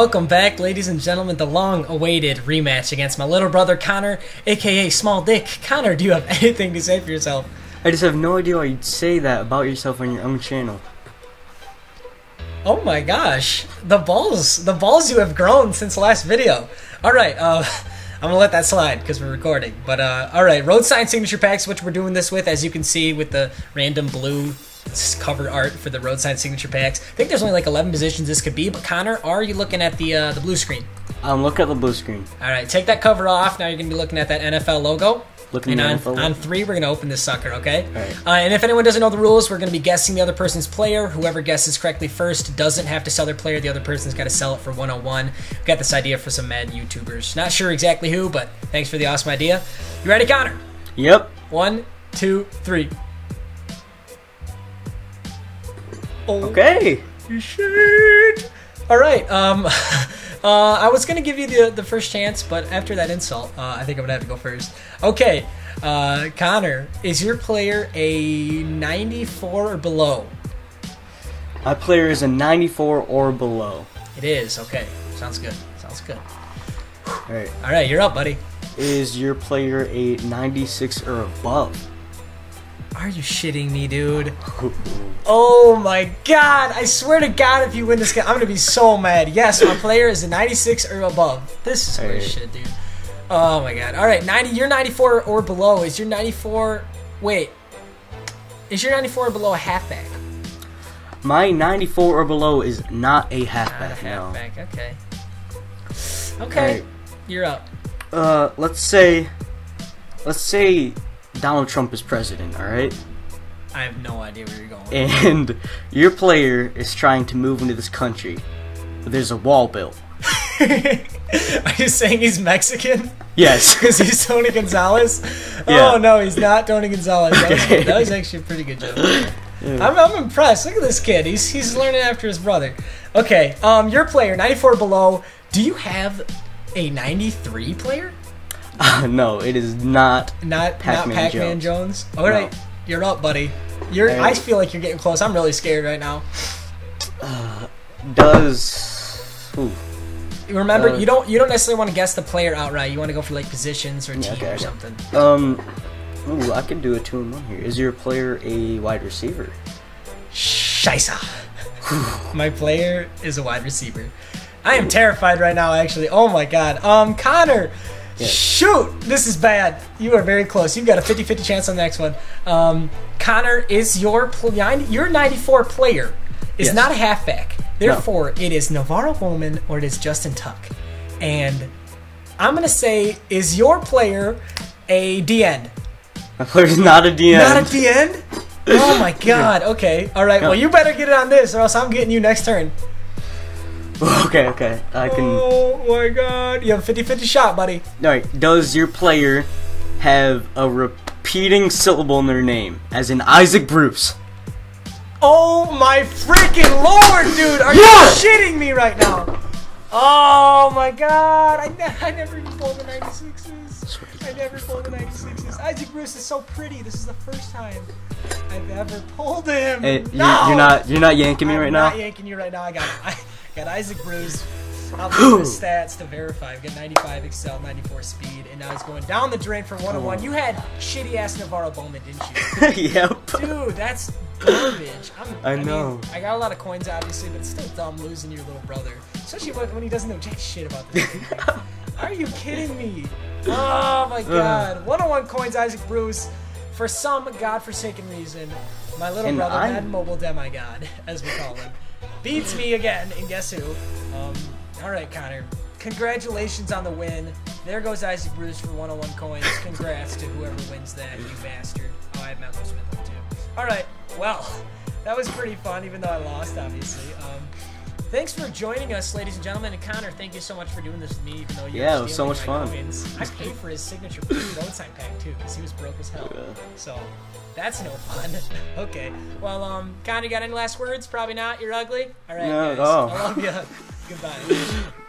Welcome back, ladies and gentlemen, the long-awaited rematch against my little brother Connor, aka Small Dick. Connor, do you have anything to say for yourself? I just have no idea why you'd say that about yourself on your own channel. Oh my gosh, the balls you have grown since the last video. Alright, I'm gonna let that slide because we're recording, but alright, Road Sign Signature Packs, which we're doing this with, as you can see with the random blue cover art for the Road Sign Signature Packs. I think there's only like 11 positions this could be, but Connor, are you looking at the blue screen? Look at the blue screen. Alright, take that cover off, now you're gonna be looking at that NFL logo. And on three, we're going to open this sucker, okay? Right. And if anyone doesn't know the rules, we're going to be guessing the other person's player. Whoever guesses correctly first doesn't have to sell their player. The other person's got to sell it for 101. We got this idea for some mad YouTubers. Not sure exactly who, but thanks for the awesome idea. You ready, Connor? Yep. 1, 2, 3. Oh, okay. Shit. All right. I was going to give you the first chance, but after that insult, I think I'm going to have to go first. Okay, Connor, is your player a 94 or below? My player is a 94 or below. It is, okay. Sounds good. Sounds good. Alright. Alright, you're up, buddy. Is your player a 96 or above? Are you shitting me, dude? Oh my god! I swear to god, if you win this game, I'm gonna be so mad. Yes, my player is a 96 or above. This is weird shit, dude. Oh my god. Alright, 90. You're 94 or below. Is your 94... Wait. Is your 94 or below a halfback? My 94 or below is not a halfback, no. Okay. Okay. Right. You're up. Let's say... Donald Trump is president, alright? I have no idea where you're going. And your player is trying to move into this country, but there's a wall built. Are you saying he's Mexican? Yes. Because he's Tony Gonzalez? Yeah. Oh, no, he's not Tony Gonzalez. Okay. That was actually a pretty good joke. Yeah. I'm impressed. Look at this kid. He's learning after his brother. Okay, your player, 94 below. Do you have a 93 player? No, it is not Pac-Man Jones. Alright, no. You're up, buddy. I feel like you're getting close. I'm really scared right now. Remember, you don't necessarily want to guess the player outright. You want to go for like positions or team or something. Ooh, I can do a 2-in-1 here. Is your player a wide receiver? Scheisse. My player is a wide receiver. I am terrified right now, actually. Oh my god. Connor. Yes. Shoot! This is bad. You are very close. You've got a 50-50 chance on the next one. Connor, is your 94 player is not a halfback. Therefore, it is Navarro Bowman or it is Justin Tuck. And I'm going to say, is your player a D-end? My player is not a D-end. Not a D-end? Oh, my God. Okay. All right. No. Well, you better get it on this or else I'm getting you next turn. Okay. I can... Oh my god. You have a 50-50 shot, buddy. Alright, does your player have a repeating syllable in their name? As in Isaac Bruce. Oh my freaking lord, dude! Are you shitting me right now? Oh my god. I never even pulled the 96s. I never pulled the 96s. Isaac Bruce is so pretty. This is the first time I've ever pulled him. Hey, no! You're not yanking me right now? I'm not yanking you right now. I got it. Got Isaac Bruce. I'll look at his stats to verify. We've got 95 Excel, 94 speed, and now he's going down the drain for 101. Oh. You had shitty-ass Navarro Bowman, didn't you? Yep. Dude, that's garbage. I know. I got a lot of coins, obviously, but it's still dumb losing your little brother. Especially when he doesn't know jack shit about this. Are you kidding me? Oh, my God. 101 coins, Isaac Bruce. For some godforsaken reason, my little brother, Mad Mobile Demigod, as we call him, beats me again, and guess who? Alright, Connor. Congratulations on the win. There goes Isaac Bruce for 101 coins. Congrats to whoever wins that, you bastard. Oh, I have Malcolm Smith up too. Alright, well, that was pretty fun, even though I lost, obviously. Thanks for joining us, ladies and gentlemen. And Connor, thank you so much for doing this with me, even though you it was so much fun. Coins. I paid for his signature Road Sign pack, too, because he was broke as hell. Yeah. So, that's no fun. Okay. Well, Connor, you got any last words? Probably not. You're ugly? All right, guys. No. I love you. Goodbye.